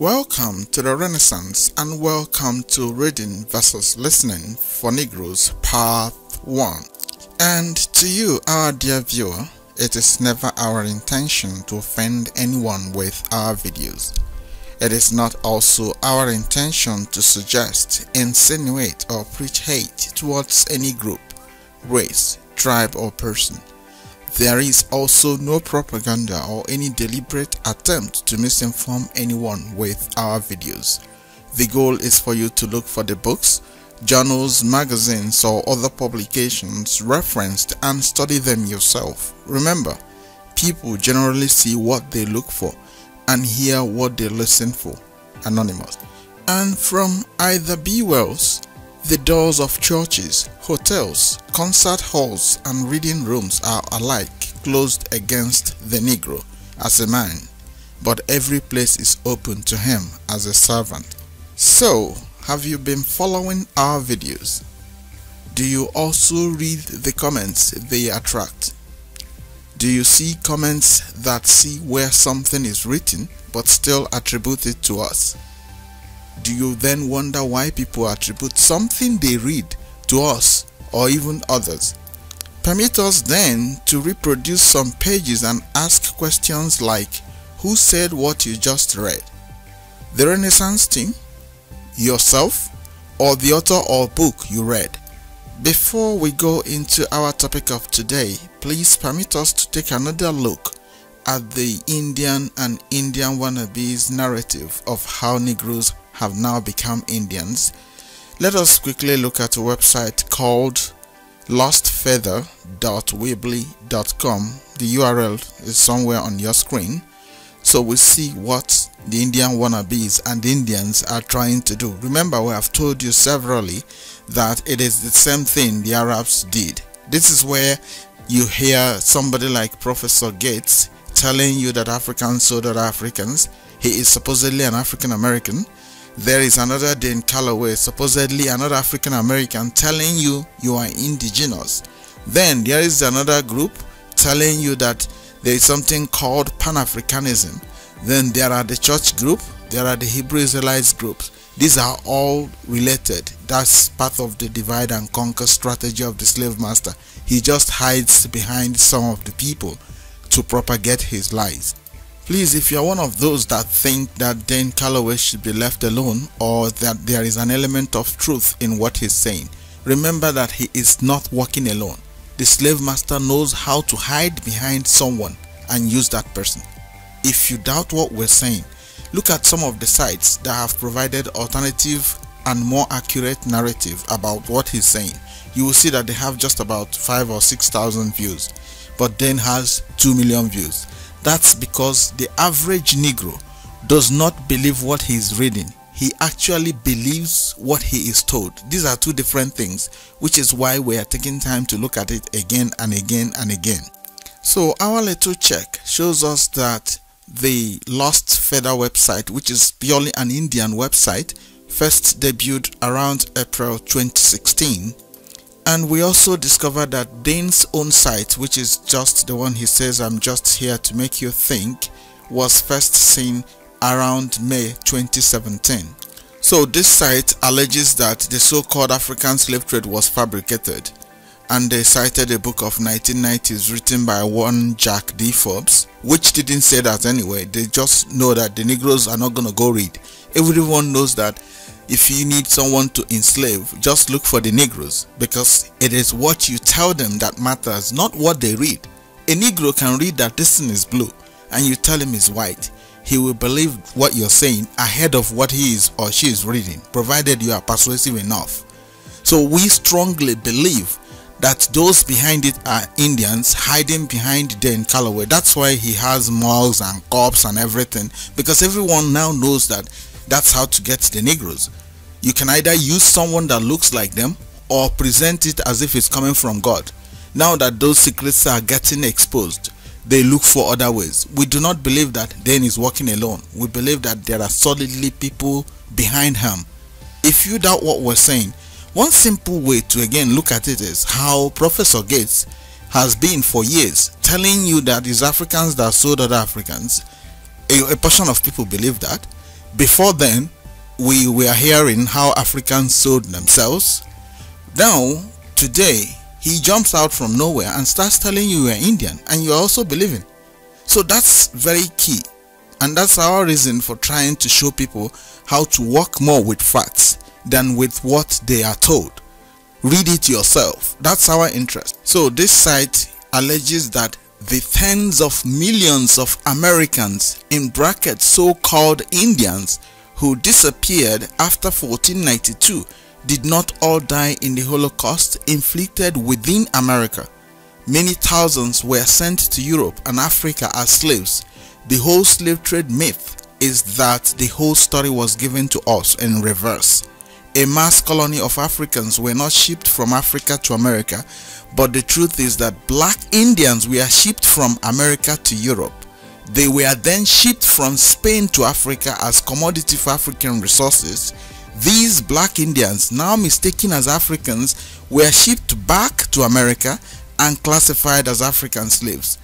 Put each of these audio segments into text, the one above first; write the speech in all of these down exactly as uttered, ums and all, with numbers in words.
Welcome to the Renaissance and welcome to Reading versus Listening for Negroes Part one. And to you, our dear viewer, it is never our intention to offend anyone with our videos. It is not also our intention to suggest, insinuate or preach hate towards any group, race, tribe or person. There is also no propaganda or any deliberate attempt to misinform anyone with our videos. The goal is for you to look for the books, journals, magazines or other publications referenced and study them yourself. Remember, people generally see what they look for and hear what they listen for. Anonymous. And from either B. Wells, the doors of churches, hotels, concert halls and reading rooms are alike closed against the Negro as a man, but every place is open to him as a servant. So, have you been following our videos? Do you also read the comments they attract? Do you see comments that see where something is written but still attribute it to us? Do you then wonder why people attribute something they read to us or even others? Permit us then to reproduce some pages and ask questions like, who said what you just read? The Renaissance team? Yourself? Or the author or book you read? Before we go into our topic of today, please permit us to take another look at the Indian and Indian wannabes narrative of how Negroes have now become Indians. Let us quickly look at a website called lost feather dot weebly dot com. The U R L is somewhere on your screen. So we see what the Indian wannabes and Indians are trying to do. Remember, we have told you severally that it is the same thing the Arabs did. This is where you hear somebody like Professor Gates telling you that Africans sold other Africans. He is supposedly an African American. There is another Dan Calloway, supposedly another African American, telling you you are indigenous. Then there is another group telling you that there is something called Pan-Africanism. Then there are the church group, there are the Hebrew Israelites groups. These are all related. That's part of the divide and conquer strategy of the slave master. He just hides behind some of the people to propagate his lies. Please, if you are one of those that think that Dan Calloway should be left alone or that there is an element of truth in what he's saying, remember that he is not working alone. The slave master knows how to hide behind someone and use that person. If you doubt what we're saying, look at some of the sites that have provided alternative and more accurate narrative about what he's saying. You will see that they have just about five or six thousand views, but Dan has two million views. That's because the average Negro does not believe what he is reading. He actually believes what he is told. These are two different things, which is why we are taking time to look at it again and again and again. So our little check shows us that the Lost Feather website, which is purely an Indian website, first debuted around April twenty sixteen. And we also discovered that Dan's own site, which is just the one he says I'm just here to make you think, was first seen around May twenty seventeen. So this site alleges that the so-called African slave trade was fabricated, and they cited a book of nineteen nineties written by one Jack D. Forbes, which didn't say that anyway. They just know that the Negroes are not going to go read. Everyone knows that if you need someone to enslave, just look for the Negroes, because it is what you tell them that matters, not what they read. A Negro can read that this thing is blue and you tell him it's white. He will believe what you're saying ahead of what he is or she is reading, provided you are persuasive enough. So we strongly believe that those behind it are Indians hiding behind Dan Calloway. That's why he has mauls and cops and everything, because everyone now knows that that's how to get the Negroes. You can either use someone that looks like them or present it as if it's coming from God. Now that those secrets are getting exposed, they look for other ways. We do not believe that Dan is working alone. We believe that there are solidly people behind him. If you doubt what we're saying, one simple way to again look at it is how Professor Gates has been for years telling you that it's Africans that sold other Africans. A, a portion of people believe that. Before then, we were hearing how Africans sold themselves. Now, today, he jumps out from nowhere and starts telling you you're Indian and you're also believing. So that's very key. And that's our reason for trying to show people how to work more with facts than with what they are told. Read it yourself. That's our interest. So this site alleges that the tens of millions of Americans, in brackets so-called Indians, who disappeared after fourteen ninety-two did not all die in the Holocaust inflicted within America. Many thousands were sent to Europe and Africa as slaves. The whole slave trade myth is that the whole story was given to us in reverse. A mass colony of Africans were not shipped from Africa to America, but the truth is that black Indians were shipped from America to Europe. They were then shipped from Spain to Africa as commodity for African resources. These black Indians, now mistaken as Africans, were shipped back to America and classified as African slaves.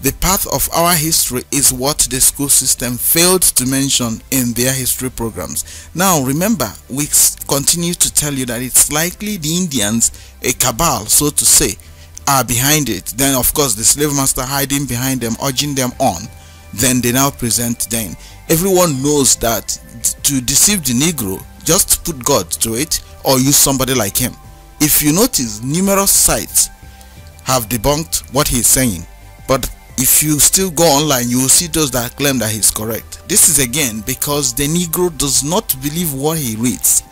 The path of our history is what the school system failed to mention in their history programs. Now remember, we continue to tell you that it's likely the Indians, a cabal so to say, are behind it. Then of course the slave master hiding behind them, urging them on. Then they now present them. Everyone knows that to deceive the Negro, just put God to it or use somebody like him. If you notice, numerous sites have debunked what he's saying, but if you still go online, you will see those that claim that he's correct. This is again because the Negro does not believe what he reads.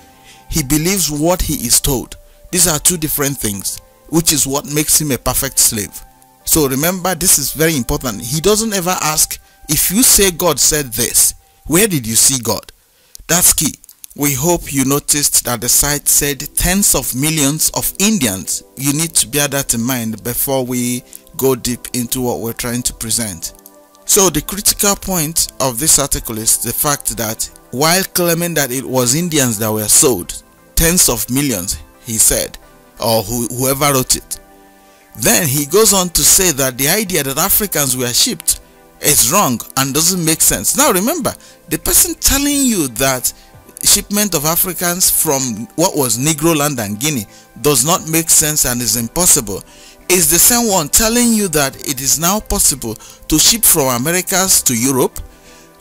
He believes what he is told. These are two different things, which is what makes him a perfect slave. So remember, this is very important. He doesn't ever ask, if you say God said this, where did you see God? That's key. We hope you noticed that the site said tens of millions of Indians. You need to bear that in mind before we go deep into what we're trying to present. So the critical point of this article is the fact that while claiming that it was Indians that were sold, tens of millions, he said, or who, whoever wrote it. Then he goes on to say that the idea that Africans were shipped is wrong and doesn't make sense. Now remember, the person telling you that shipment of Africans from what was Negro land and Guinea does not make sense and is impossible is the same one telling you that it is now possible to ship from Americas to Europe,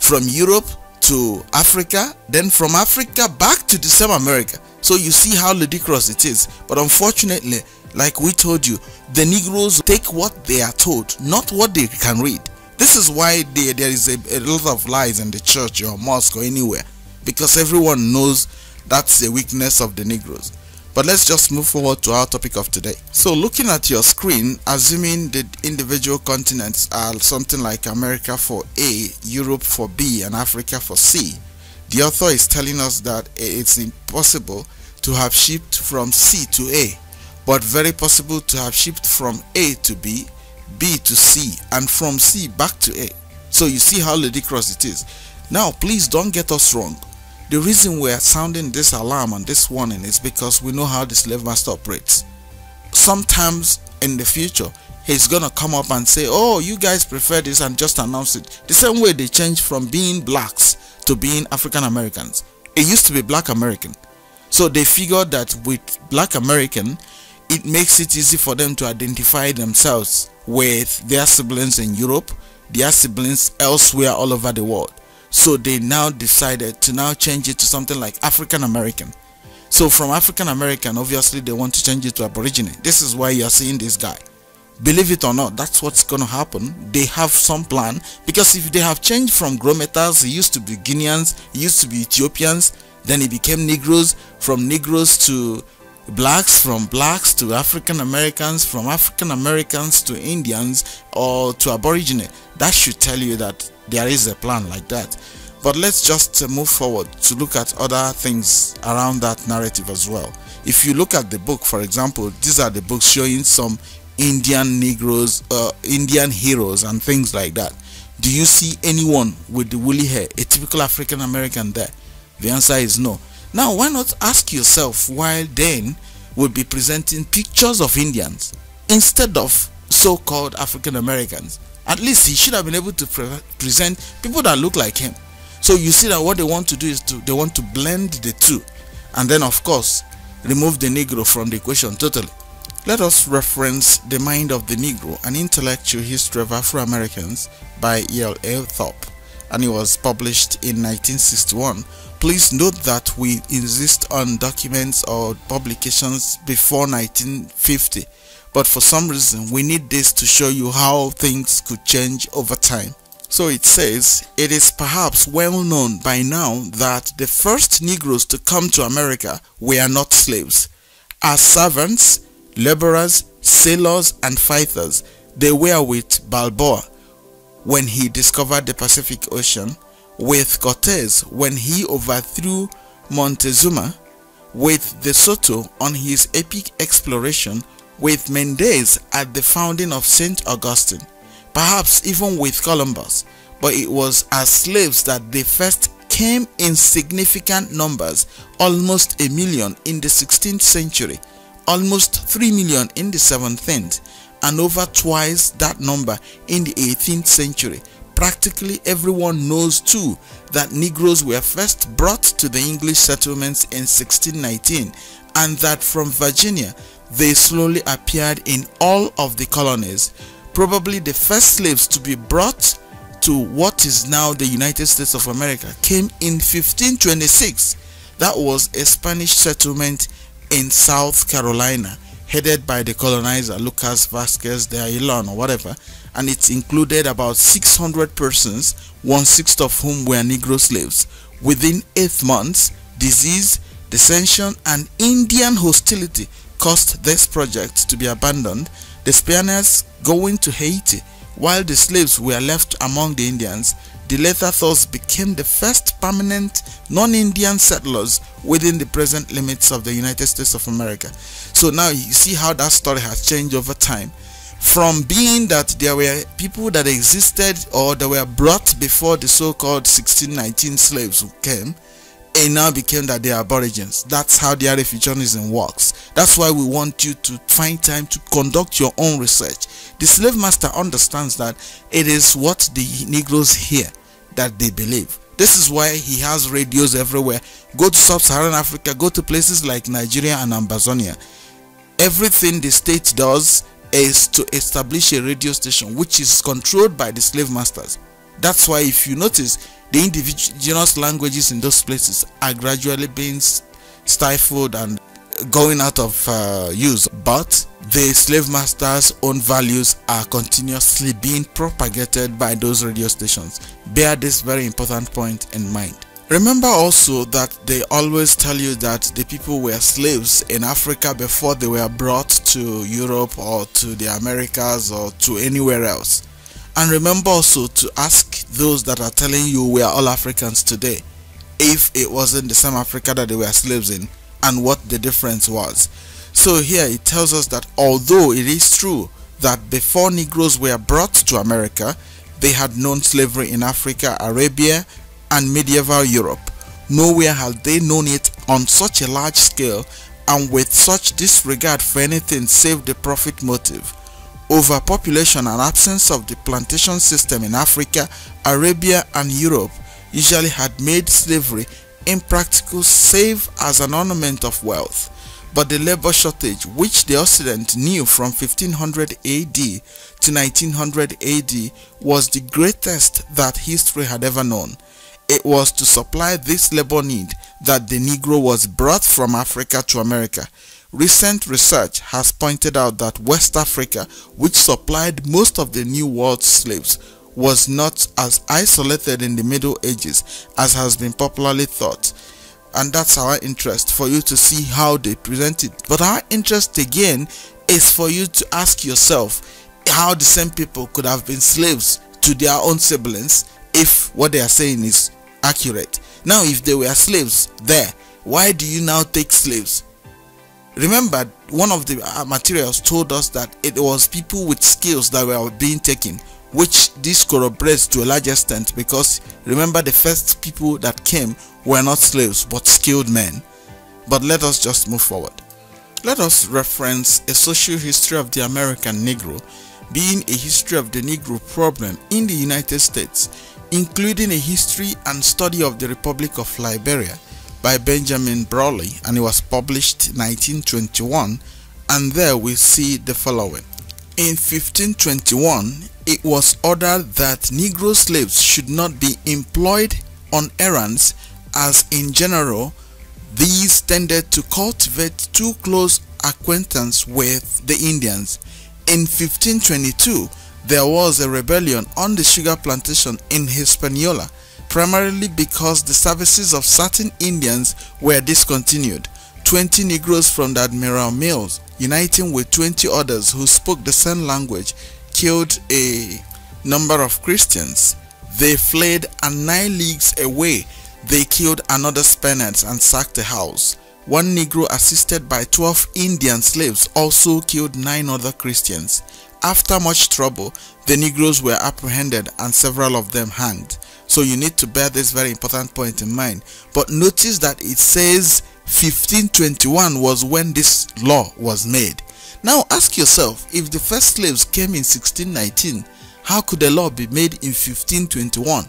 from Europe to Africa, then from Africa back to the same America. So you see how ludicrous it is. But unfortunately, like we told you, the Negroes take what they are told, not what they can read. This is why they, there is a, a lot of lies in the church or mosque or anywhere, because everyone knows that's the weakness of the Negroes. But let's just move forward to our topic of today. So looking at your screen, assuming the individual continents are something like America for A, Europe for B, and Africa for C, the author is telling us that it's impossible to have shipped from C to A, but very possible to have shipped from A to B, B to C, and from C back to A. So you see how ludicrous it is. Now please don't get us wrong. The reason we are sounding this alarm and this warning is because we know how the slave master operates. Sometimes in the future, he's going to come up and say, oh, you guys prefer this, and just announce it. The same way they changed from being blacks to being African Americans. It used to be black American. So they figured that with black American, it makes it easy for them to identify themselves with their siblings in Europe, their siblings elsewhere all over the world. So they now decided to now change it to something like African American. So from African American, obviously they want to change it to Aborigine. This is why you are seeing this guy. Believe it or not, that's what's going to happen. They have some plan, because if they have changed from Grometas, he used to be Guineans, he used to be Ethiopians, then he became Negroes, from Negroes to blacks, from blacks to African Americans, from African Americans to Indians or to Aborigine. That should tell you that there is a plan like that. But let's just move forward to look at other things around that narrative as well. If you look at the book, for example, these are the books showing some Indian Negroes, uh, Indian heroes and things like that. Do you see anyone with the woolly hair, a typical African American there? The answer is no. Now why not ask yourself why then we'll be presenting pictures of Indians instead of so-called African Americans? At least he should have been able to pre present people that look like him. So you see that what they want to do is to they want to blend the two, and then of course remove the Negro from the equation totally. Let us reference The Mind of the Negro, an Intellectual History of Afro-Americans by E L Thorpe, and it was published in nineteen sixty-one. Please note that we insist on documents or publications before nineteen fifty, but for some reason we need this to show you how things could change over time. So it says, it is perhaps well known by now that the first Negroes to come to America were not slaves. As servants, laborers, sailors, and fighters, they were with Balboa when he discovered the Pacific Ocean, with Cortez when he overthrew Montezuma, with De Soto on his epic exploration, with Mendez at the founding of Saint Augustine, perhaps even with Columbus, but it was as slaves that they first came in significant numbers, almost a million in the sixteenth century, almost three million in the seventeenth, and over twice that number in the eighteenth century. Practically everyone knows too that Negroes were first brought to the English settlements in sixteen nineteen, and that from Virginia they slowly appeared in all of the colonies. Probably the first slaves to be brought to what is now the United States of America came in fifteen twenty-six. That was a Spanish settlement in South Carolina headed by the colonizer Lucas Vasquez de Ayllón or whatever, and it included about six hundred persons, one-sixth of whom were Negro slaves. Within eight months, disease, dissension, and Indian hostility caused this project to be abandoned, the Spaniards going to Haiti while the slaves were left among the Indians. The latter thus became the first permanent non-Indian settlers within the present limits of the United States of America. So now you see how that story has changed over time. From being that there were people that existed or that were brought before the so-called sixteen nineteen slaves who came, it now became that they are aborigines. That's how the Afrofuturism works. That's why we want you to find time to conduct your own research. The slave master understands that it is what the Negroes hear that they believe. This is why he has radios everywhere. Go to sub-Saharan Africa, go to places like Nigeria and Ambazonia. Everything the state does is to establish a radio station which is controlled by the slave masters. That's why, if you notice, the indigenous languages in those places are gradually being stifled and going out of uh, use, but the slave masters' own values are continuously being propagated by those radio stations. Bear this very important point in mind. Remember also that they always tell you that the people were slaves in Africa before they were brought to Europe or to the Americas or to anywhere else. And remember also to ask those that are telling you we are all Africans today if it wasn't the same Africa that they were slaves in and what the difference was. So here it tells us that although it is true that before Negroes were brought to America, they had known slavery in Africa, Arabia, and medieval Europe. Nowhere had they known it on such a large scale and with such disregard for anything save the profit motive. Overpopulation and absence of the plantation system in Africa, Arabia, and Europe usually had made slavery impractical save as an ornament of wealth. But the labor shortage, which the Occident knew from fifteen hundred A D to nineteen hundred A D, was the greatest that history had ever known. It was to supply this labor need that the Negro was brought from Africa to America. Recent research has pointed out that West Africa, which supplied most of the New World slaves, was not as isolated in the Middle Ages as has been popularly thought. And that's our interest, for you to see how they present it. But our interest again is for you to ask yourself how the same people could have been slaves to their own siblings if what they are saying is accurate. Now, if they were slaves there, why do you now take slaves? Remember, one of the materials told us that it was people with skills that were being taken, which this corroborates to a large extent, because remember, the first people that came were not slaves but skilled men. But let us just move forward. Let us reference A Social History of the American Negro, being a history of the Negro problem in the United States, including a history and study of the Republic of Liberia by Benjamin Brawley, and it was published in nineteen twenty-one, and there we see the following. In fifteen twenty-one, it was ordered that Negro slaves should not be employed on errands, as in general these tended to cultivate too close acquaintance with the Indians. In fifteen twenty-two, there was a rebellion on the sugar plantation in Hispaniola, primarily because the services of certain Indians were discontinued. twenty Negroes from the Admiral Mills, uniting with twenty others who spoke the same language, killed a number of Christians. They fled, and nine leagues away they killed another Spaniards and sacked a house. One Negro, assisted by twelve Indian slaves, also killed nine other Christians. After much trouble, the Negroes were apprehended and several of them hanged. So you need to bear this very important point in mind. But notice that it says fifteen twenty-one was when this law was made. Now ask yourself, if the first slaves came in sixteen nineteen, how could the law be made in fifteen twenty-one?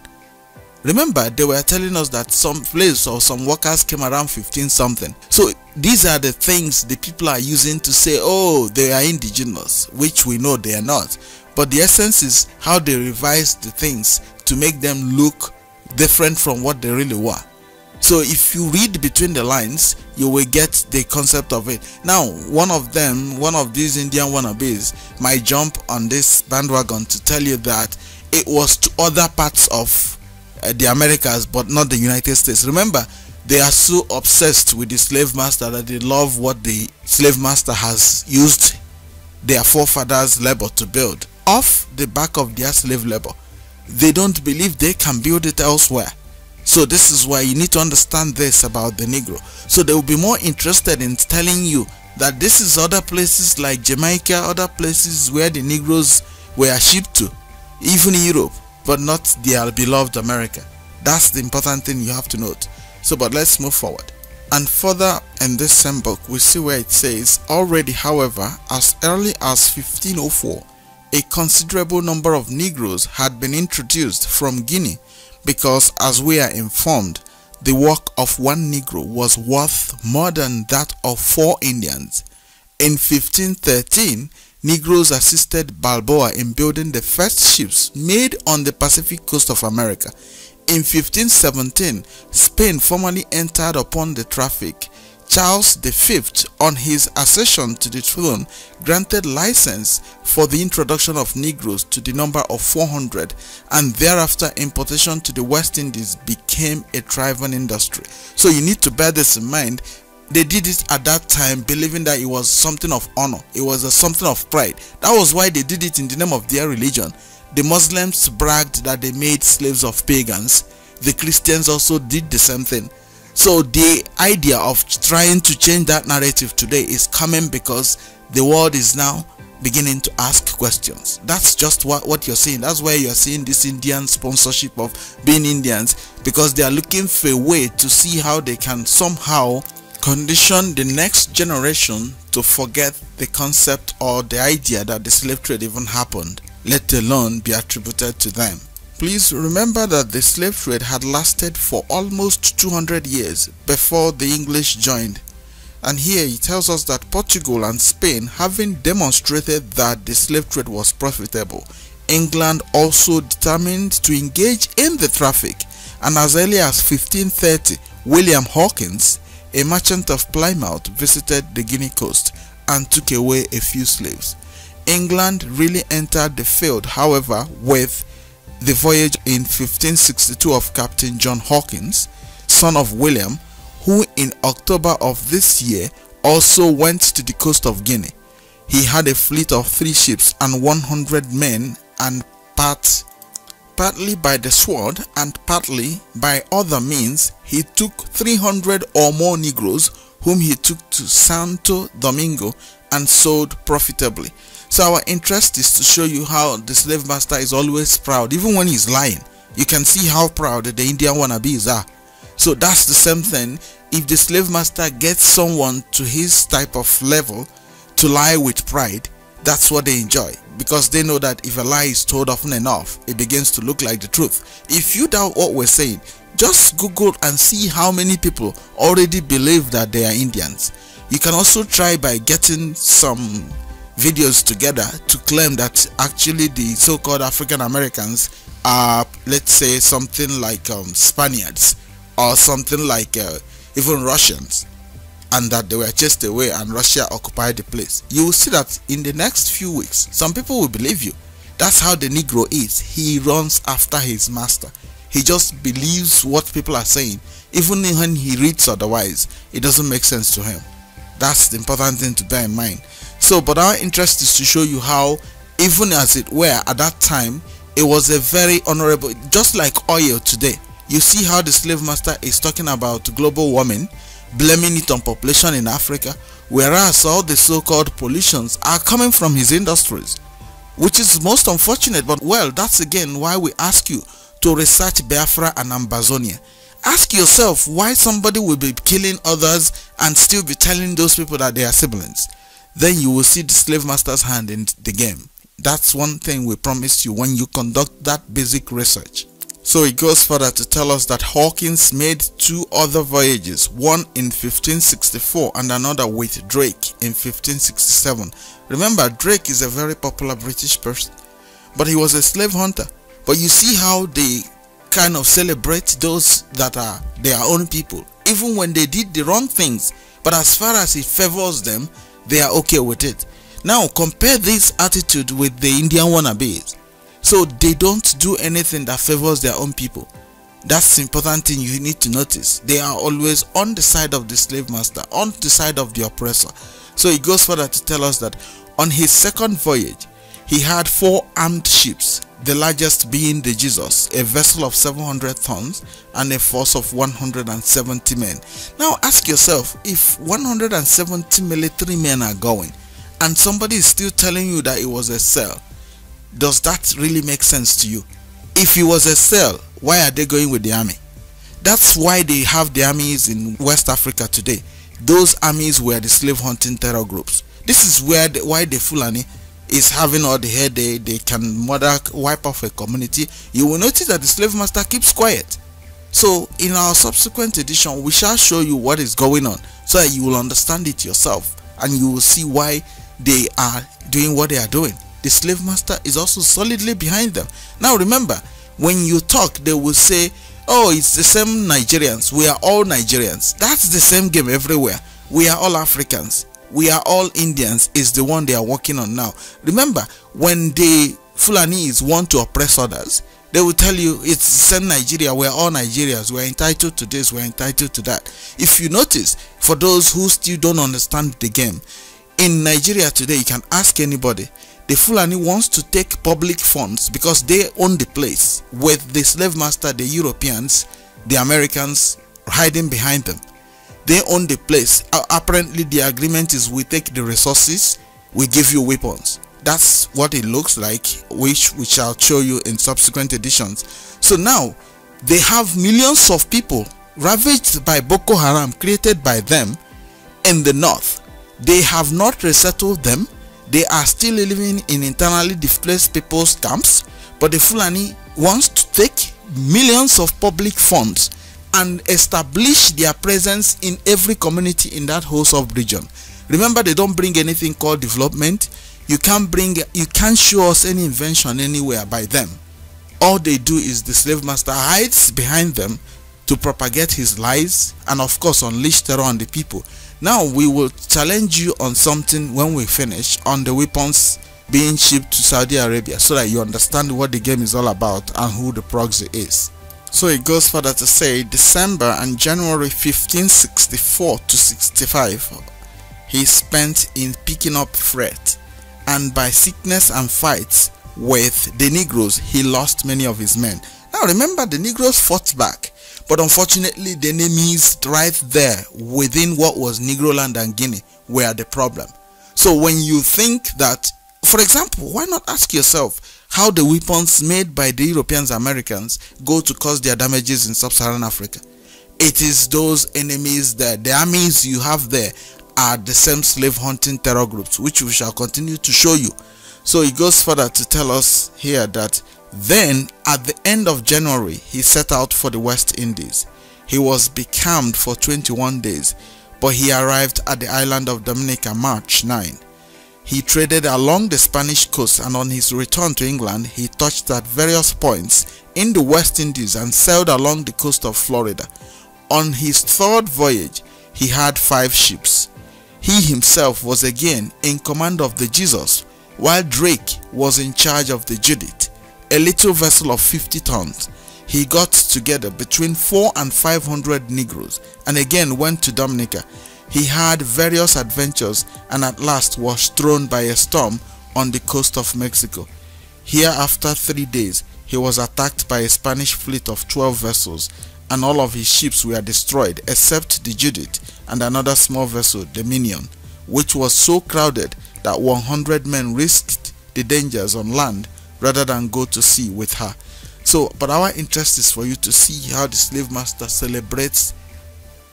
Remember, they were telling us that some slaves or some workers came around fifteen something. So these are the things the people are using to say, oh, they are indigenous, which we know they are not. But the essence is how they revised the things to make them look different from what they really were. So if you read between the lines, you will get the concept of it. Now, one of them, one of these Indian wannabes, might jump on this bandwagon to tell you that it was to other parts of the Americas but not the United States. Remember, they are so obsessed with the slave master that they love what the slave master has used their forefathers' labor to build off the back of their slave labor. They don't believe they can build it elsewhere. So this is why you need to understand this about the Negro. So they will be more interested in telling you that this is other places like Jamaica, other places where the Negroes were shipped to, even Europe, but not their beloved America. That's the important thing you have to note. So, but let's move forward. And further in this same book, we see where it says, already, however, as early as fifteen oh four, a considerable number of Negroes had been introduced from Guinea, because, as we are informed, the work of one Negro was worth more than that of four Indians. In fifteen thirteen, Negroes assisted Balboa in building the first ships made on the Pacific coast of America. In fifteen seventeen, Spain formally entered upon the traffic. Charles the fifth, on his accession to the throne, granted license for the introduction of Negroes to the number of four hundred, and thereafter importation to the West Indies became a thriving industry. So you need to bear this in mind. They did it at that time believing that it was something of honor. It was a something of pride. That was why they did it in the name of their religion. The Muslims bragged that they made slaves of pagans. The Christians also did the same thing. So the idea of trying to change that narrative today is coming because the world is now beginning to ask questions. That's just what, what you're seeing. That's why you're seeing this Indian sponsorship of being Indians, because they are looking for a way to see how they can somehow condition the next generation to forget the concept or the idea that the slave trade even happened, let alone be attributed to them. Please remember that the slave trade had lasted for almost two hundred years before the English joined. And here he tells us that Portugal and Spain, having demonstrated that the slave trade was profitable, England also determined to engage in the traffic. And as early as fifteen thirty, William Hawkins, a merchant of Plymouth, visited the Guinea coast and took away a few slaves. England really entered the field, however, with the voyage in fifteen sixty-two of Captain John Hawkins, son of William, who in October of this year also went to the coast of Guinea. He had a fleet of three ships and one hundred men, and part Partly by the sword and partly by other means, he took three hundred or more Negroes, whom he took to Santo Domingo and sold profitably. So our interest is to show you how the slave master is always proud, even when he's lying. You can see how proud the Indian wannabes are. So that's the same thing. If the slave master gets someone to his type of level to lie with pride, That's what they enjoy, because they know that if a lie is told often enough, it begins to look like the truth. If you doubt what we're saying, just Google and see how many people already believe that they are Indians. You can also try by getting some videos together to claim that actually the so-called African Americans are, let's say, something like um, Spaniards or something like uh, even Russians, and that they were chased away and Russia occupied the place. You will see that in the next few weeks, some people will believe you. That's how the Negro is. He runs after his master. He just believes what people are saying, even when he reads otherwise. It doesn't make sense to him. That's the important thing to bear in mind. So, but our interest is to show you how, even as it were, at that time, it was a very honorable, just like oil today. You see how the slave master is talking about global warming, blaming it on population in Africa, whereas all the so-called pollutions are coming from his industries, which is most unfortunate. But well, that's again why we ask you to research Biafra and Ambazonia. Ask yourself why somebody will be killing others and still be telling those people that they are siblings. Then you will see the slave master's hand in the game. That's one thing we promised you when you conduct that basic research. So it goes further to tell us that Hawkins made two other voyages, one in fifteen sixty-four and another with Drake in fifteen sixty-seven. Remember, Drake is a very popular British person, but he was a slave hunter. But you see how they kind of celebrate those that are their own people, even when they did the wrong things. But as far as it favors them, they are okay with it. Now compare this attitude with the Indian wannabes. So they don't do anything that favors their own people. That's the important thing you need to notice. They are always on the side of the slave master, on the side of the oppressor. So it goes further to tell us that on his second voyage, he had four armed ships, the largest being the Jesus, a vessel of seven hundred tons and a force of one hundred seventy men. Now ask yourself, if one hundred seventy military men are going and somebody is still telling you that it was a cell, does that really make sense to you? If it was a cell, why are they going with the army? That's why they have the armies in West Africa today. Those armies were the slave hunting terror groups. This is where the, why the Fulani is having all the hair. They, they can murder, wipe off a community. You will notice that the slave master keeps quiet. So in our subsequent edition, we shall show you what is going on so that you will understand it yourself and you will see why they are doing what they are doing. The slave master is also solidly behind them. Now remember, when you talk, they will say, oh, it's the same Nigerians, we are all Nigerians. That's the same game everywhere. We are all Africans, we are all Indians is the one they are working on now. Remember, when the Fulanis want to oppress others, they will tell you it's the same Nigeria, we are all Nigerians, we are entitled to this, we are entitled to that. If you notice, for those who still don't understand the game, in Nigeria today, you can ask anybody. The Fulani wants to take public funds because they own the place, with the slave master, the Europeans, the Americans hiding behind them. They own the place. Uh, apparently the agreement is, we take the resources, we give you weapons. That's what it looks like, which we shall show you in subsequent editions. So now they have millions of people ravaged by Boko Haram, created by them in the north. They have not resettled them. They are still living in internally displaced people's camps, but the Fulani wants to take millions of public funds and establish their presence in every community in that whole sub-region. Remember, they don't bring anything called development. You can't bring, you can't show us any invention anywhere by them. All they do is the slave master hides behind them to propagate his lies and of course unleash terror on the people. Now we will challenge you on something when we finish on the weapons being shipped to Saudi Arabia, so that you understand what the game is all about and who the proxy is. So it goes further to say, December and January fifteen sixty-four to sixty-five he spent in picking up freight, and by sickness and fights with the Negroes he lost many of his men. Now remember, the Negroes fought back. But unfortunately, the enemies right there within what was Negroland and Guinea were the problem. So when you think that, for example, why not ask yourself how the weapons made by the Europeans and Americans go to cause their damages in sub-Saharan Africa? It is those enemies there, the armies you have there are the same slave hunting terror groups, which we shall continue to show you. So he goes further to tell us here that then at the end of January he set out for the West Indies. He was becalmed for twenty-one days, but he arrived at the island of Dominica March ninth. He traded along the Spanish coast, and on his return to England he touched at various points in the West Indies and sailed along the coast of Florida. On his third voyage he had five ships. He himself was again in command of the Jesus, while Drake was in charge of the Judith, a little vessel of fifty tons. He got together between four and five hundred Negroes and again went to Dominica. He had various adventures and at last was thrown by a storm on the coast of Mexico. Here after three days he was attacked by a Spanish fleet of twelve vessels, and all of his ships were destroyed except the Judith and another small vessel, the Minion, which was so crowded that one hundred men risked the dangers on land rather than go to sea with her. So, but our interest is for you to see how the slave master celebrates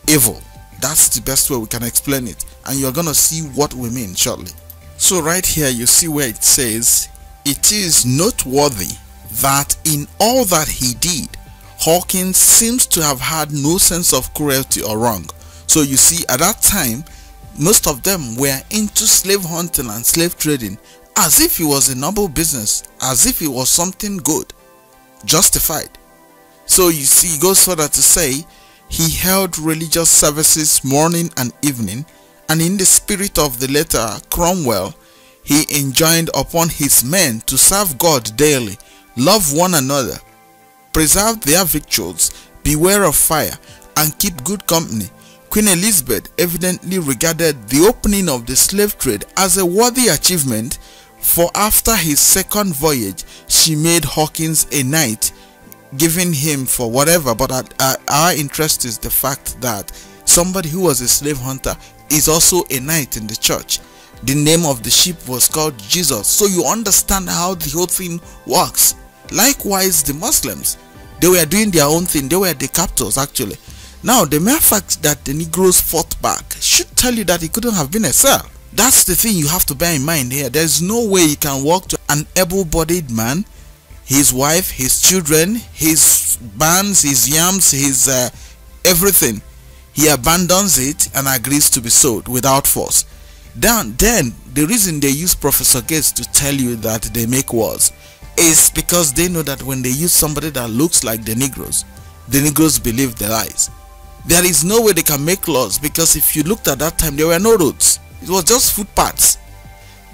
evil. That's the best way we can explain it, and you're gonna see what we mean shortly. So right here you see where it says, "It is noteworthy that in all that he did, Hawkins seems to have had no sense of cruelty or wrong." So you see, at that time most of them were into slave hunting and slave trading as if it was a noble business, as if it was something good, justified. So you see, it goes further to say, "He held religious services morning and evening, and in the spirit of the letter Cromwell, he enjoined upon his men to serve God daily, love one another, preserve their victuals, beware of fire, and keep good company." Queen Elizabeth evidently regarded the opening of the slave trade as a worthy achievement, for after his second voyage she made Hawkins a knight, giving him for whatever. But our, our, our interest is the fact that somebody who was a slave hunter is also a knight in the church. The name of the ship was called Jesus, so you understand how the whole thing works. Likewise the Muslims, they were doing their own thing. They were the captors actually. Now the mere fact that the Negroes fought back should tell you that it couldn't have been a sale. That's the thing you have to bear in mind here. There's no way you can walk to an able-bodied man, his wife, his children, his bands, his yams, his uh, everything. He abandons it and agrees to be sold without force. Then, then the reason they use Professor Gates to tell you that they make wars is because they know that when they use somebody that looks like the Negroes, the Negroes believe the lies. There is no way they can make laws, because if you looked at that time, there were no roads. It was just footpaths.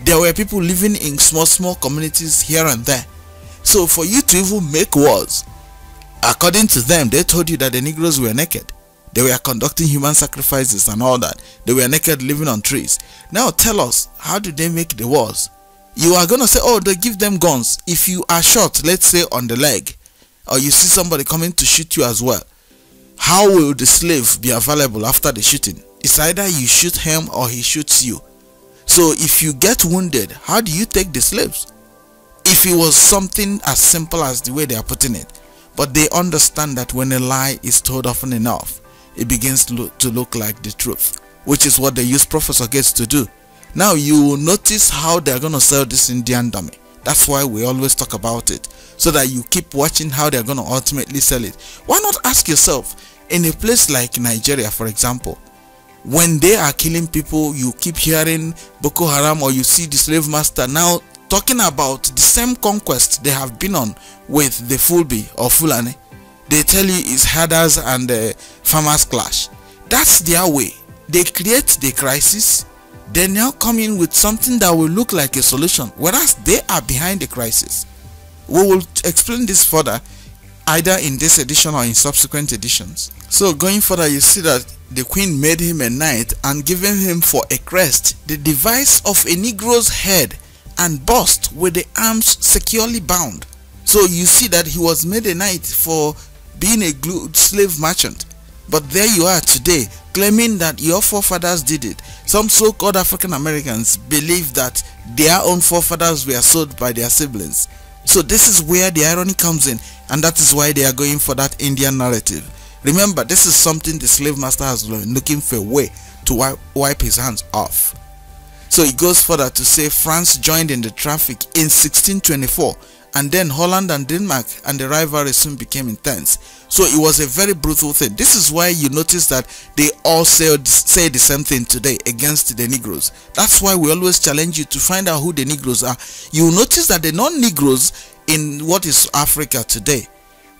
There were people living in small small communities here and there. So for you to even make wars, according to them, they told you that the Negroes were naked. They were conducting human sacrifices and all that. They were naked, living on trees. Now tell us, how do they make the wars? You are going to say, oh, they give them guns. If you are shot, let's say on the leg, or you see somebody coming to shoot you as well, how will the slave be available after the shooting? It's either you shoot him or he shoots you. So if you get wounded, how do you take the slaves? If it was something as simple as the way they are putting it. But they understand that when a lie is told often enough, it begins to look, to look like the truth, which is what they use Professor Gates to do. Now you will notice how they are going to sell this Indian dummy. That's why we always talk about it, so that you keep watching how they are going to ultimately sell it. Why not ask yourself, in a place like Nigeria for example, when they are killing people, you keep hearing Boko Haram, or you see the slave master now talking about the same conquest they have been on with the Fulbi or Fulani. They tell you it's herders and uh, farmers clash. That's their way. They create the crisis, they now come in with something that will look like a solution, whereas they are behind the crisis. We will explain this further either in this edition or in subsequent editions. So going further, you see that the Queen made him a knight and given him for a crest the device of a Negro's head and bust with the arms securely bound. So you see that he was made a knight for being a good slave merchant. But there you are today, claiming that your forefathers did it. Some so-called African Americans believe that their own forefathers were sold by their siblings. So this is where the irony comes in, and that is why they are going for that Indian narrative. Remember, this is something the slave master has been looking for a way to wipe his hands off. So it goes further to say France joined in the traffic in sixteen twenty-four, and then Holland and Denmark, and the rivalry soon became intense. So it was a very brutal thing. This is why you notice that they all say, say the same thing today against the Negroes. That's why we always challenge you to find out who the Negroes are. You notice that the non-Negroes in what is Africa today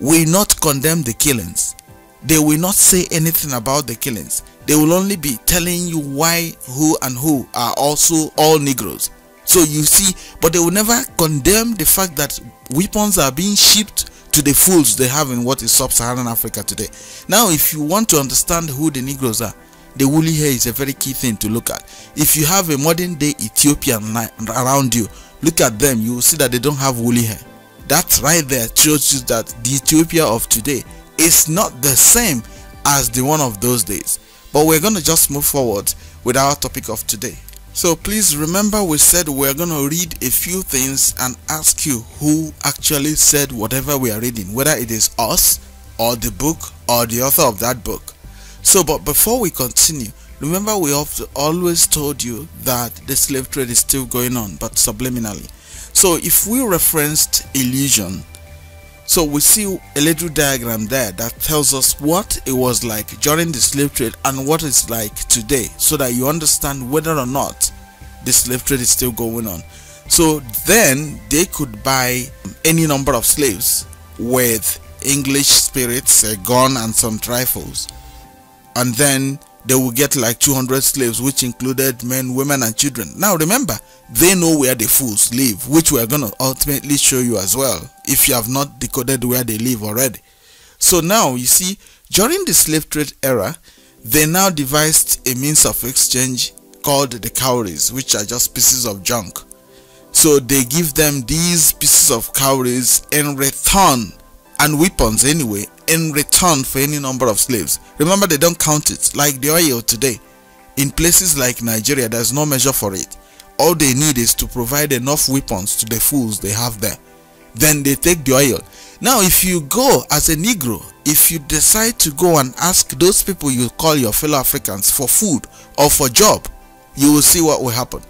will not condemn the killings. They will not say anything about the killings. They will only be telling you why, who, and who are also all Negroes. So you see, but they will never condemn the fact that weapons are being shipped to the fools they have in what is sub-Saharan Africa today. Now, if you want to understand who the Negroes are, the woolly hair is a very key thing to look at. If you have a modern day Ethiopian around you, look at them, you will see that they don't have woolly hair. That right there shows you that the Ethiopia of today is not the same as the one of those days. But we're going to just move forward with our topic of today. So please remember, we said we're going to read a few things and ask you who actually said whatever we are reading, whether it is us or the book or the author of that book. So but before we continue, remember we have always told you that the slave trade is still going on, but subliminally. So if we referenced illusion, so we see a little diagram there that tells us what it was like during the slave trade and what it's like today, so that you understand whether or not the slave trade is still going on. So then they could buy any number of slaves with English spirits, a gun, and some trifles. And then they will get like two hundred slaves, which included men, women, and children. Now remember, they know where the fools live, which we are going to ultimately show you as well, if you have not decoded where they live already. So now you see, during the slave trade era, they now devised a means of exchange called the cowries, which are just pieces of junk. So they give them these pieces of cowries in return, and weapons anyway, in return for any number of slaves. Remember, they don't count it like the oil today. In places like Nigeria, there's no measure for it. All they need is to provide enough weapons to the fools they have there. Then they take the oil. Now if you go as a Negro, if you decide to go and ask those people you call your fellow Africans for food or for job, you will see what will happen.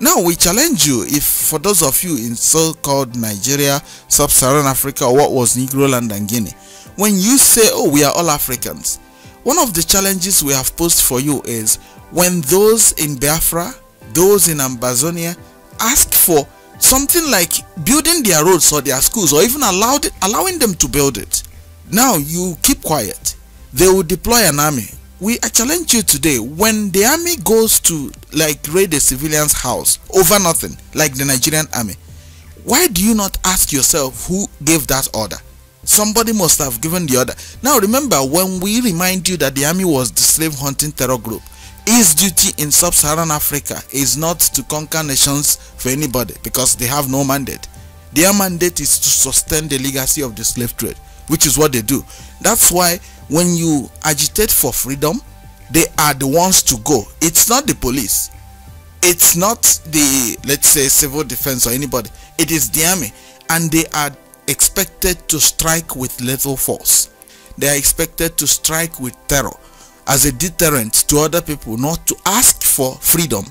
Now we challenge you, if for those of you in so-called Nigeria, Sub-Saharan Africa, or what was Negro land and Guinea, when you say, oh, we are all Africans, one of the challenges we have posed for you is when those in Biafra, those in Ambazonia ask for something like building their roads or their schools, or even allowed, allowing them to build it. Now you keep quiet. They will deploy an army. We challenge you today, when the army goes to like raid a civilian's house over nothing, like the Nigerian army, why do you not ask yourself who gave that order? Somebody must have given the order. Now remember, when we remind you that the army was the slave hunting terror group, its duty in sub-Saharan Africa is not to conquer nations for anybody, because they have no mandate. Their mandate is to sustain the legacy of the slave trade, which is what they do. That's why when you agitate for freedom, they are the ones to go. It's not the police, it's not the, let's say, civil defense or anybody. It is the army, and they are expected to strike with lethal force. They are expected to strike with terror as a deterrent to other people not to ask for freedom.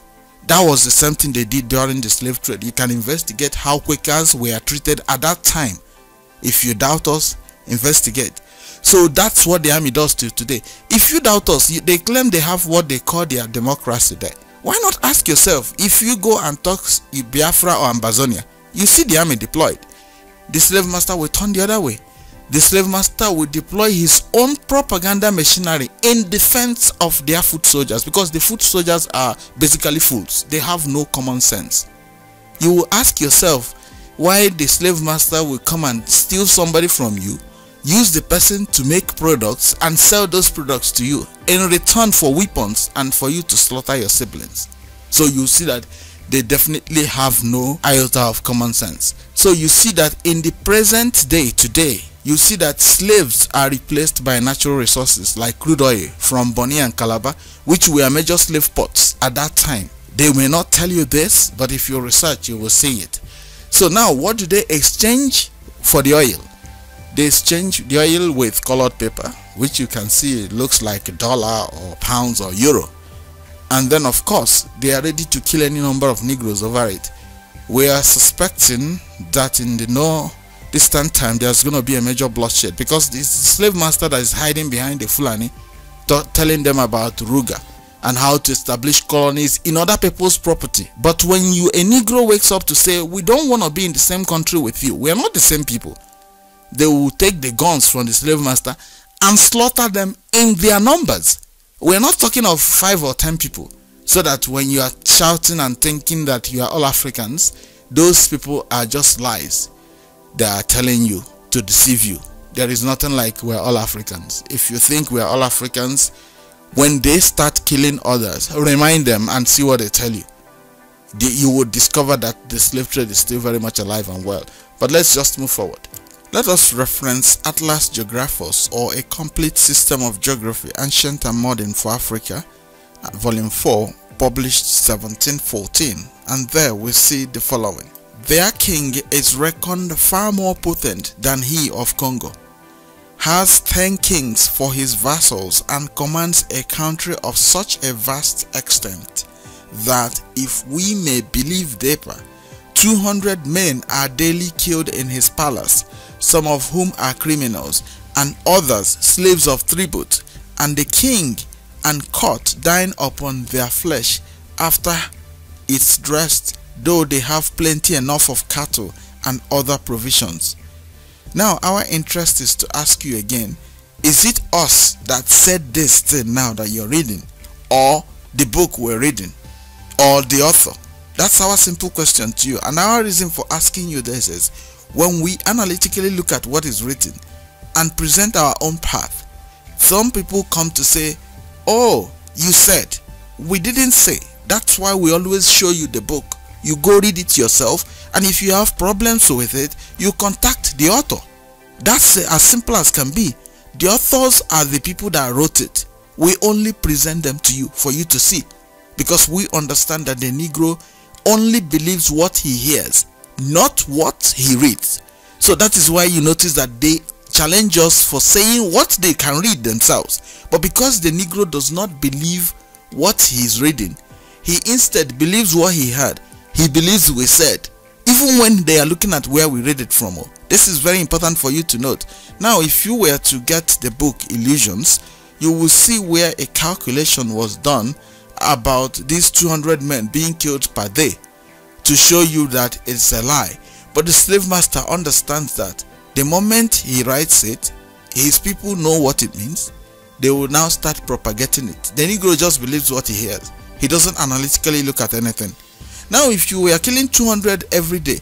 That was the same thing they did during the slave trade. You can investigate how Quakers were treated at that time. If you doubt us, investigate. So that's what the army does till today. If you doubt us, they claim they have what they call their democracy there. Why not ask yourself, if you go and talk Biafra or Ambazonia, you see the army deployed. The slave master will turn the other way. The slave master will deploy his own propaganda machinery in defense of their foot soldiers, because the foot soldiers are basically fools. They have no common sense. You will ask yourself why the slave master will come and steal somebody from you, use the person to make products and sell those products to you in return for weapons and for you to slaughter your siblings. So you see that they definitely have no iota of common sense. So you see that in the present day today, you see that slaves are replaced by natural resources like crude oil from Bonny and Calabar, which were major slave ports at that time. They may not tell you this, but if you research, you will see it. So now, what do they exchange for the oil? They exchange the oil with colored paper, which you can see it looks like a dollar or pounds or euro. And then of course they are ready to kill any number of Negroes over it. We are suspecting that in the no distant time there's going to be a major bloodshed, because this slave master that is hiding behind the Fulani telling them about Ruga and how to establish colonies in other people's property. But when you a Negro wakes up to say, we don't want to be in the same country with you, we are not the same people, they will take the guns from the slave master and slaughter them in their numbers. We are not talking of five or ten people. So that when you are shouting and thinking that you are all Africans, those people are just lies. They are telling you to deceive you. There is nothing like we are all Africans. If you think we are all Africans, when they start killing others, remind them and see what they tell you. You will discover that the slave trade is still very much alive and well. But let's just move forward. Let us reference Atlas Geographos, or A Complete System of Geography, Ancient and Modern for Africa, Volume four, published seventeen fourteen, and there we see the following. Their king is reckoned far more potent than he of Congo, has ten kings for his vassals, and commands a country of such a vast extent that, if we may believe Dapper, two hundred men are daily killed in his palace, some of whom are criminals, and others slaves of tribute, and the king and court dine upon their flesh after it's dressed, though they have plenty enough of cattle and other provisions. Now our interest is to ask you again, is it us that said this thing now that you're reading, or the book we're reading, or the author? That's our simple question to you, and our reason for asking you this is, when we analytically look at what is written and present our own path, some people come to say, oh, you said, we didn't say. That's why we always show you the book. You go read it yourself, and if you have problems with it, you contact the author. That's as simple as can be. The authors are the people that wrote it. We only present them to you for you to see, because we understand that the Negro only believes what he hears, not what he reads. So that is why you notice that they challenge us for saying what they can read themselves. But because the Negro does not believe what he is reading, he instead believes what he heard. He believes we said, even when they are looking at where we read it from. This is very important for you to note. Now, if you were to get the book Illusions, you will see where a calculation was done about these two hundred men being killed per day, to show you that it's a lie. But the slave master understands that the moment he writes it, his people know what it means. They will now start propagating it. The Negro just believes what he hears. He doesn't analytically look at anything. Now, if you were killing two hundred every day,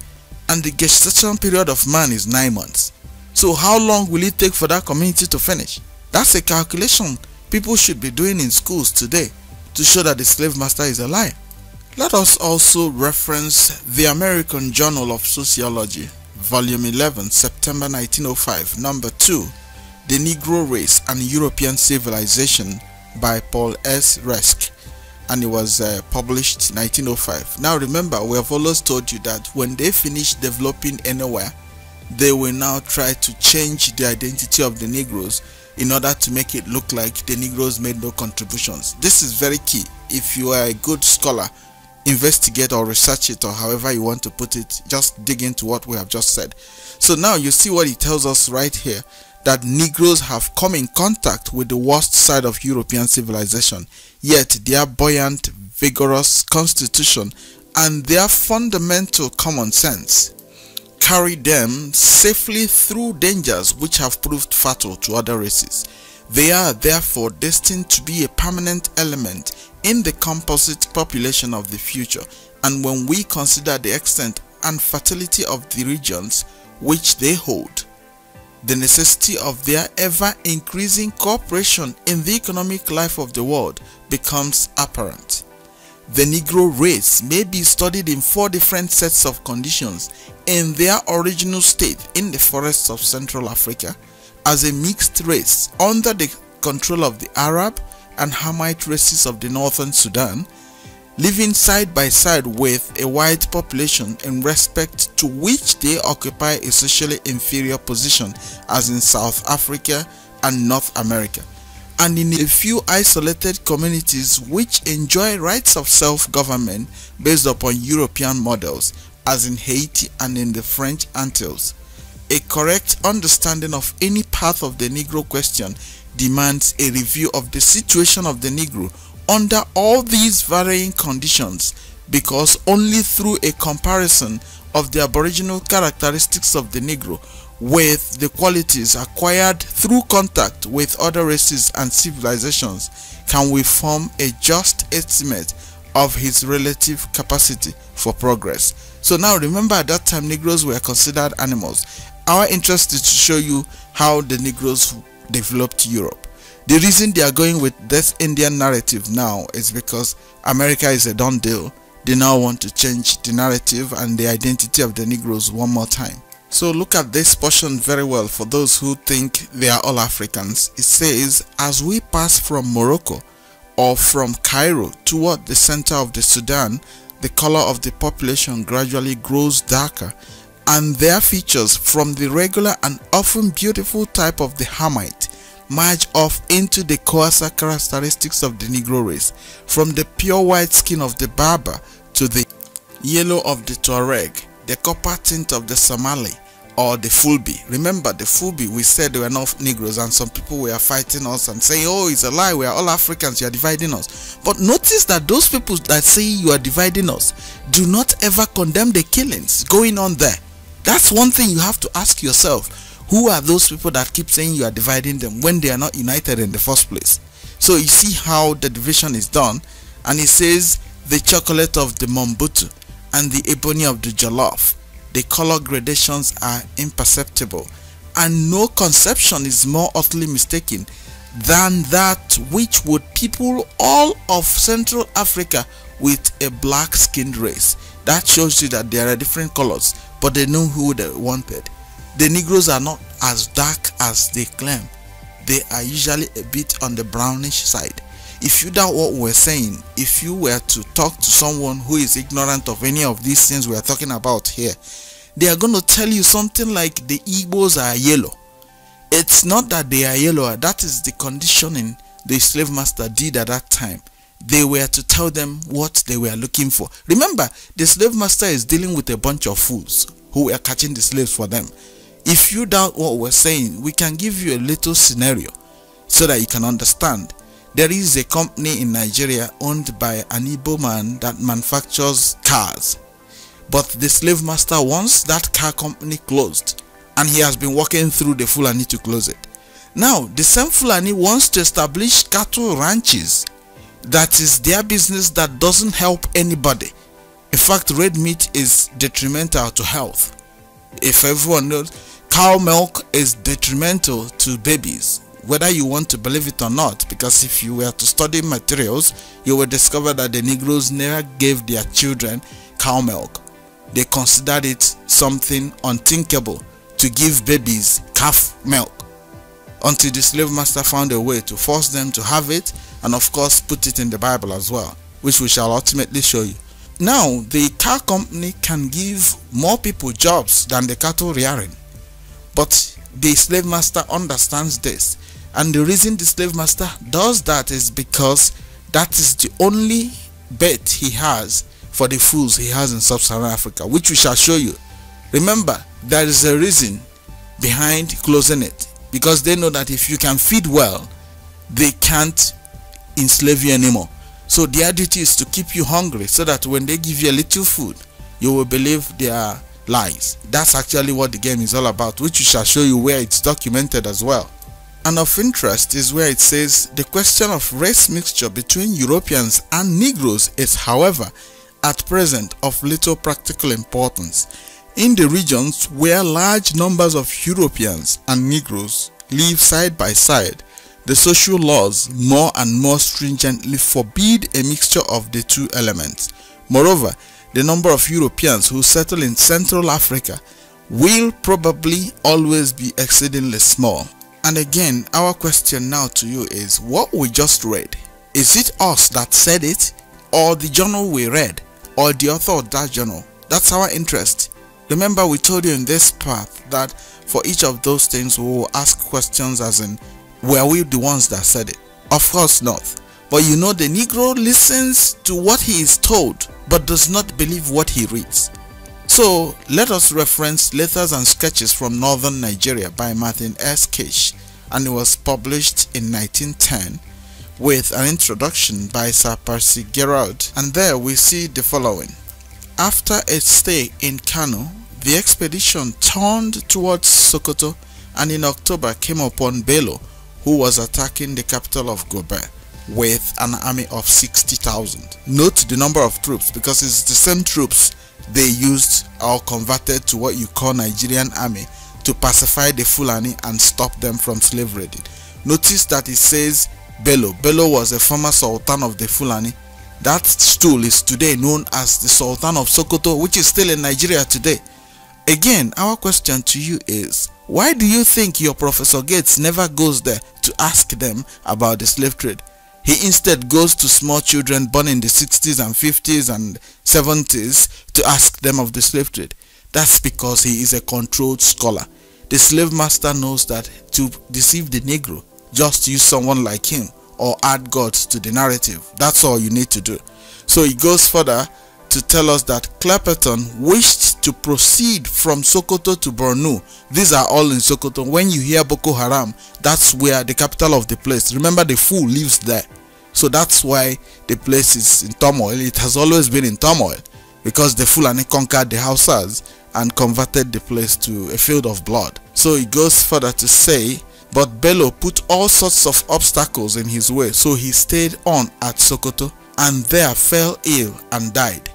and the gestation period of man is nine months, so how long will it take for that community to finish? That's a calculation people should be doing in schools today, to show that the slave master is a lie. Let us also reference the American Journal of Sociology, Volume eleven, September nineteen oh five, Number two, The Negro Race and European Civilization by Paul S. Reinsch, and it was uh, published nineteen oh five. Now remember, we have always told you that when they finish developing anywhere, they will now try to change the identity of the Negroes in order to make it look like the Negroes made no contributions. This is very key. If you are a good scholar, investigate or research it, or however you want to put it, just dig into what we have just said. So now you see what he tells us right here, that Negroes have come in contact with the worst side of European civilization, yet their buoyant, vigorous constitution and their fundamental common sense carry them safely through dangers which have proved fatal to other races. They are therefore destined to be a permanent element in the composite population of the future, and when we consider the extent and fertility of the regions which they hold, the necessity of their ever-increasing cooperation in the economic life of the world becomes apparent. The Negro race may be studied in four different sets of conditions in their original state in the forests of Central Africa, as a mixed race under the control of the Arab and Hamite races of the northern Sudan, living side by side with a white population in respect to which they occupy a socially inferior position, as in South Africa and North America, and in a few isolated communities which enjoy rights of self-government based upon European models, as in Haiti and in the French Antilles. A correct understanding of any path of the Negro question demands a review of the situation of the Negro under all these varying conditions, because only through a comparison of the aboriginal characteristics of the Negro with the qualities acquired through contact with other races and civilizations can we form a just estimate of his relative capacity for progress. So now remember, at that time Negroes were considered animals. Our interest is to show you how the Negroes developed Europe. The reason they are going with this Indian narrative now is because America is a done deal. They now want to change the narrative and the identity of the Negroes one more time. So look at this portion very well for those who think they are all Africans. It says, as we pass from Morocco or from Cairo toward the center of the Sudan, the color of the population gradually grows darker, and their features from the regular and often beautiful type of the Hamite merge off into the coarser characteristics of the Negro race, from the pure white skin of the Berber to the yellow of the Tuareg, the copper tint of the Somali or the Fulbi. Remember, the Fulbi, we said they were not Negroes, and some people were fighting us and saying, oh, it's a lie, we are all Africans, you are dividing us. But notice that those people that say you are dividing us do not ever condemn the killings going on there. That's one thing you have to ask yourself. Who are those people that keep saying you are dividing them when they are not united in the first place? So you see how the division is done. And it says, the chocolate of the Mombutu and the ebony of the Jollof, the color gradations are imperceptible, and no conception is more utterly mistaken than that which would people all of Central Africa with a black-skinned race. That shows you that there are different colors, but they know who they wanted. The Negroes are not as dark as they claim. They are usually a bit on the brownish side. If you doubt what we're saying, if you were to talk to someone who is ignorant of any of these things we are talking about here, they are going to tell you something like the Igbos are yellow. It's not that they are yellow. That is the conditioning the slave master did at that time. They were to tell them what they were looking for. Remember, the slave master is dealing with a bunch of fools who were catching the slaves for them. If you doubt what we're saying, we can give you a little scenario so that you can understand. There is a company in Nigeria owned by an Igbo man that manufactures cars. But the slave master wants that car company closed, and he has been working through the Fulani to close it. Now, the same Fulani wants to establish cattle ranches. That is their business that doesn't help anybody. In fact, red meat is detrimental to health. If everyone knows, cow milk is detrimental to babies, whether you want to believe it or not, because if you were to study materials, you will discover that the Negroes never gave their children cow milk. They considered it something unthinkable to give babies calf milk, until the slave master found a way to force them to have it, and of course put it in the Bible as well, which we shall ultimately show you. Now, the car company can give more people jobs than the cattle rearing, but the slave master understands this. And the reason the slave master does that is because that is the only bet he has for the fools he has in sub-Saharan Africa, which we shall show you. Remember, there is a reason behind closing it, because they know that if you can feed well, they can't enslave you anymore. So their duty is to keep you hungry, so that when they give you a little food, you will believe they are lies. That's actually what the game is all about, which we shall show you where it's documented as well. And of interest is where it says, the question of race mixture between Europeans and Negroes is, however, at present of little practical importance in the regions where large numbers of Europeans and Negroes live side by side. The social laws more and more stringently forbid a mixture of the two elements. Moreover, the number of Europeans who settle in Central Africa will probably always be exceedingly small. And again, our question now to you is, what we just read, is it us that said it, or the journal we read, or the author of that journal? That's our interest. Remember, we told you in this path that for each of those things we will ask questions, as in, Were we the ones that said it? Of course not. But you know, the Negro listens to what he is told but does not believe what he reads. So let us reference Letters and Sketches from Northern Nigeria by Martin S. Kish, and it was published in nineteen ten with an introduction by Sir Percy Gerard, and there we see the following. After a stay in Kano, the expedition turned towards Sokoto and in October came upon Bello, who was attacking the capital of Gobe with an army of sixty thousand. Note the number of troops, because it's the same troops they used or converted to what you call Nigerian army to pacify the Fulani and stop them from slave raiding. Notice that it says Bello. Bello was a former Sultan of the Fulani. That stool is today known as the Sultan of Sokoto, which is still in Nigeria today. Again, our question to you is, why do you think your Professor Gates never goes there to ask them about the slave trade? He instead goes to small children born in the sixties and fifties and seventies to ask them of the slave trade. That's because he is a controlled scholar. The slave master knows that to deceive the Negro, just use someone like him or add God to the narrative. That's all you need to do. So he goes further to tell us that Clapperton wished to proceed from Sokoto to Bornu. These are all in Sokoto. When you hear Boko Haram, that's where the capital of the place. Remember, the fool lives there. So that's why the place is in turmoil. It has always been in turmoil because the Fulani conquered the Hausas and converted the place to a field of blood. So he goes further to say, but Bello put all sorts of obstacles in his way, so he stayed on at Sokoto and there fell ill and died.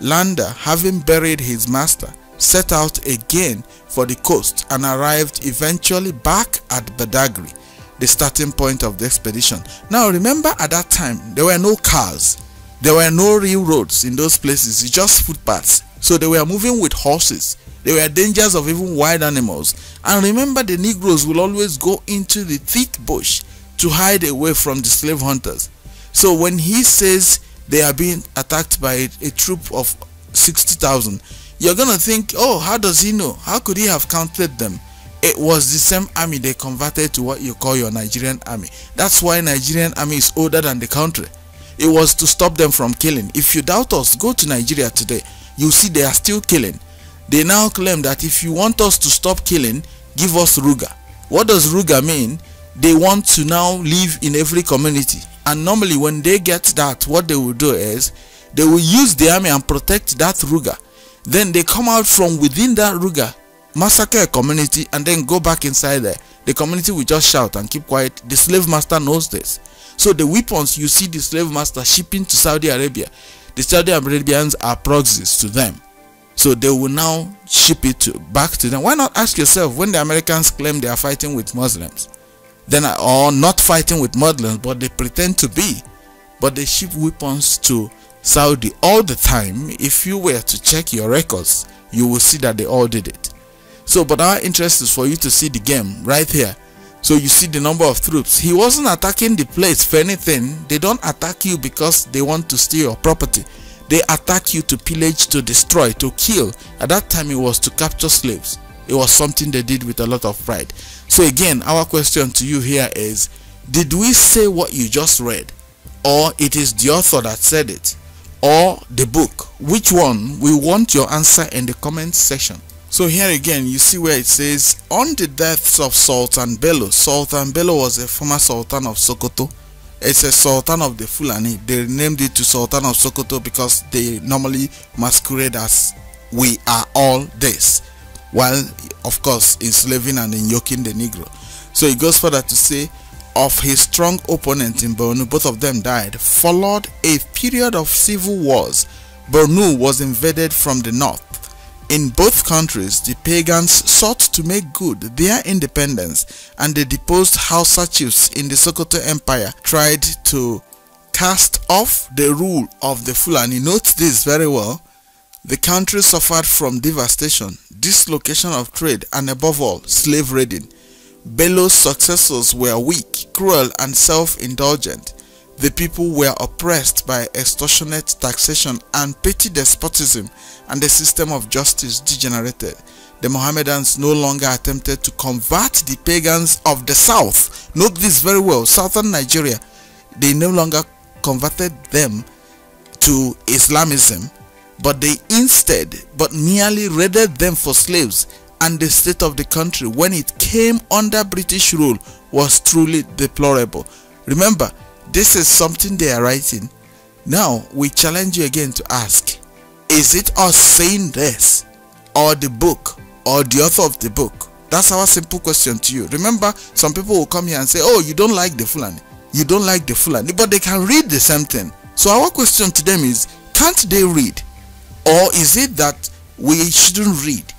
Lander, having buried his master, set out again for the coast and arrived eventually back at Badagri, the starting point of the expedition. Now remember, at that time there were no cars, there were no real roads in those places, just footpaths. So they were moving with horses. There were dangers of even wild animals. And remember, the Negroes will always go into the thick bush to hide away from the slave hunters. So when he says they are being attacked by a troop of sixty thousand, you're going to think, oh, how does he know? How could he have counted them? It was the same army they converted to what you call your Nigerian army. That's why Nigerian army is older than the country. It was to stop them from killing. If you doubt us, go to Nigeria today. You see, they are still killing. They now claim that if you want us to stop killing, give us Ruga. What does Ruga mean? They want to now live in every community. And normally when they get that, what they will do is they will use the army and protect that Ruga. Then they come out from within that Ruga, massacre a community, and then go back inside there. The community will just shout and keep quiet. The slave master knows this. So the weapons you see the slave master shipping to Saudi Arabia, the Saudi Arabians are proxies to them. So they will now ship it to, back to them. Why not ask yourself, when the Americans claim they are fighting with Muslims, then or not fighting with Muslims, but they pretend to be, but they ship weapons to Saudi all the time. If you were to check your records, you will see that they all did it. So, but our interest is for you to see the game right here. So you see the number of troops. He wasn't attacking the place for anything. They don't attack you because they want to steal your property. They attack you to pillage, to destroy, to kill. At that time, it was to capture slaves. It was something they did with a lot of pride. So again, our question to you here is, did we say what you just read? Or it is the author that said it? Or the book? Which one? We want your answer in the comment section. So here again, you see where it says, on the deaths of Sultan Bello. Sultan Bello was a former Sultan of Sokoto. It's a Sultan of the Fulani. They named it to Sultan of Sokoto because they normally masquerade as we are all this, while of course enslaving and yoking the Negro. So it goes further to say, of his strong opponent in Bornu, both of them died. Followed a period of civil wars. Bornu was invaded from the north. In both countries, the pagans sought to make good their independence, and the deposed Hausa chiefs in the Sokoto Empire tried to cast off the rule of the Fulani. Note this very well. The country suffered from devastation, dislocation of trade, and above all, slave raiding. Bello's successors were weak, cruel, and self-indulgent. The people were oppressed by extortionate taxation and petty despotism, and the system of justice degenerated. the Mohammedans no longer attempted to convert the pagans of the south. Note this very well, southern Nigeria, they no longer converted them to Islamism, but they instead, but merely raided them for slaves, and the state of the country when it came under British rule was truly deplorable. Remember, this is something they are writing. Now, we challenge you again to ask, is it us saying this, or the book, or the author of the book? That's our simple question to you. Remember, some people will come here and say, oh, you don't like the Fulani, you don't like the Fulani, but they can read the same thing. So our question to them is, can't they read? Or is it that we shouldn't read?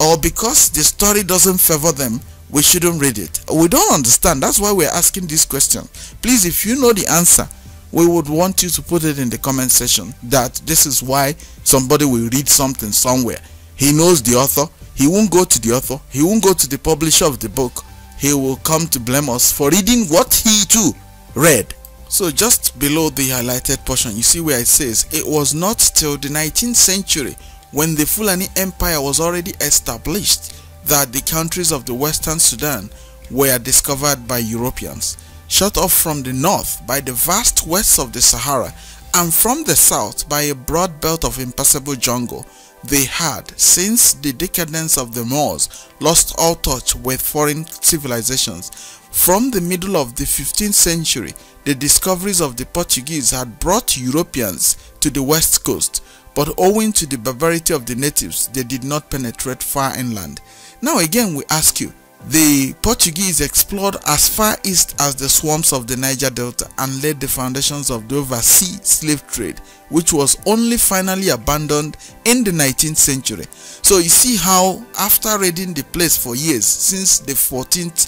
Or because the story doesn't favor them, we shouldn't read it? We don't understand. That's why we're asking this question. Please, if you know the answer, we would want you to put it in the comment section, that this is why somebody will read something somewhere. He knows the author. He won't go to the author. He won't go to the publisher of the book. He will come to blame us for reading what he too read. So just below the highlighted portion, you see where it says, it was not till the nineteenth century, when the Fulani Empire was already established, that the countries of the Western Sudan were discovered by Europeans, shut off from the north by the vast wastes of the Sahara, and from the south by a broad belt of impassable jungle. They had, since the decadence of the Moors, lost all touch with foreign civilizations. From the middle of the fifteenth century, the discoveries of the Portuguese had brought Europeans to the west coast, but owing to the barbarity of the natives, they did not penetrate far inland. Now again we ask you, the Portuguese explored as far east as the swamps of the Niger Delta and laid the foundations of the oversea slave trade, which was only finally abandoned in the nineteenth century. So you see how, after raiding the place for years, since the fourteenth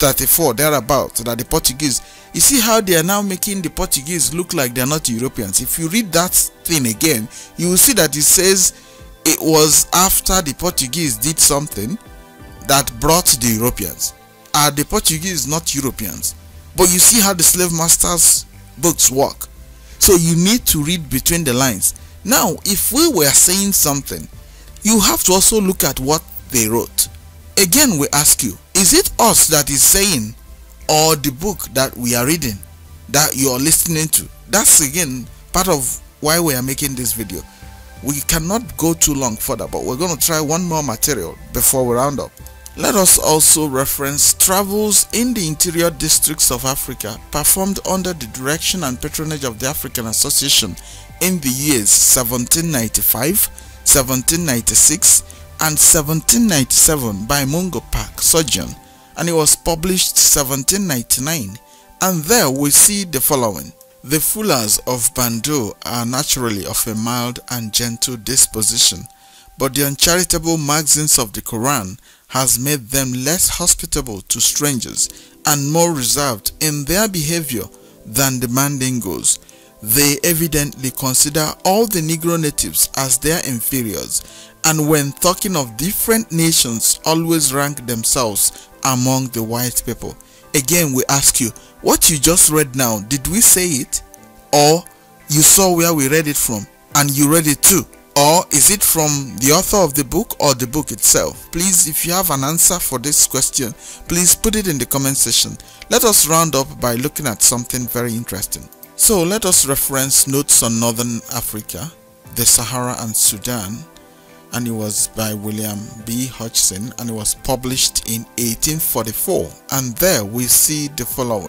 thirty-four thereabouts, that the Portuguese, you see how they are now making the Portuguese look like they are not Europeans. If you read that thing again, you will see that it says it was after the Portuguese did something that brought the Europeans. Are the Portuguese not Europeans? But you see how the slave masters' books work. So you need to read between the lines. Now, if we were saying something, you have to also look at what they wrote. Again, we ask you, is it us that is saying, or the book that we are reading, that you are listening to? That's again part of why we are making this video. We cannot go too long further, but we're going to try one more material before we round up. Let us also reference travels in the interior districts of Africa performed under the direction and patronage of the African Association in the years seventeen ninety-five, seventeen ninety-six, and seventeen ninety-seven by Mungo Park, surgeon, and it was published seventeen ninety-nine, and there we see the following. The Fulars of Bando are naturally of a mild and gentle disposition, but the uncharitable maxims of the Quran has made them less hospitable to strangers and more reserved in their behavior than the Mandingoes. They evidently consider all the Negro natives as their inferiors, and when talking of different nations, always rank themselves among the white people. Again, we ask you, what you just read now, did we say it? Or you saw where we read it from and you read it too? Or is it from the author of the book or the book itself? Please, if you have an answer for this question, please put it in the comment section. Let us round up by looking at something very interesting. So let us reference Notes on Northern Africa, the Sahara and Sudan, and it was by William B. Hodgson, and it was published in eighteen forty-four, and there we see the following.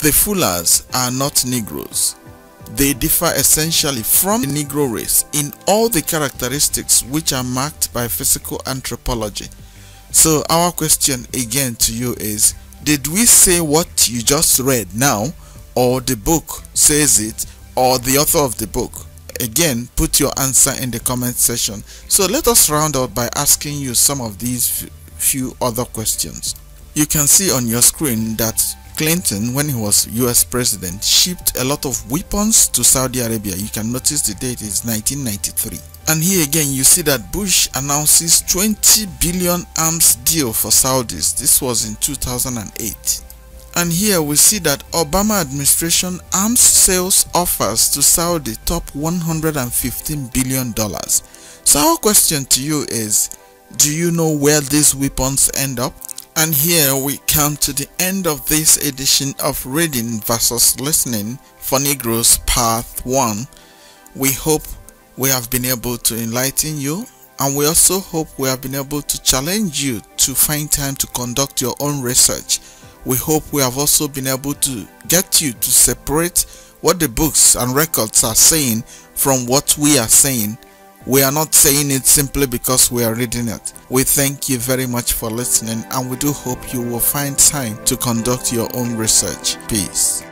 The Fulars are not Negroes. They differ essentially from the Negro race in all the characteristics which are marked by physical anthropology. So our question again to you is, did we say what you just read now, or the book says it, or the author of the book? Again, put your answer in the comment section. So let us round up by asking you some of these few other questions. You can see on your screen that Clinton, when he was U S president, shipped a lot of weapons to Saudi Arabia. You can notice the date is nineteen ninety-three. And here again you see that Bush announces twenty billion arms deal for Saudis. This was in two thousand eight. And here we see that Obama administration arms sales offers to Saudi top one hundred fifteen billion dollars. So our question to you is, Do you know where these weapons end up? And here we come to the end of this edition of Reading versus Listening for Negroes Part one. We hope we have been able to enlighten you, and we also hope we have been able to challenge you to find time to conduct your own research. We hope we have also been able to get you to separate what the books and records are saying from what we are saying. We are not saying it simply because we are reading it. We thank you very much for listening, and we do hope you will find time to conduct your own research. Peace.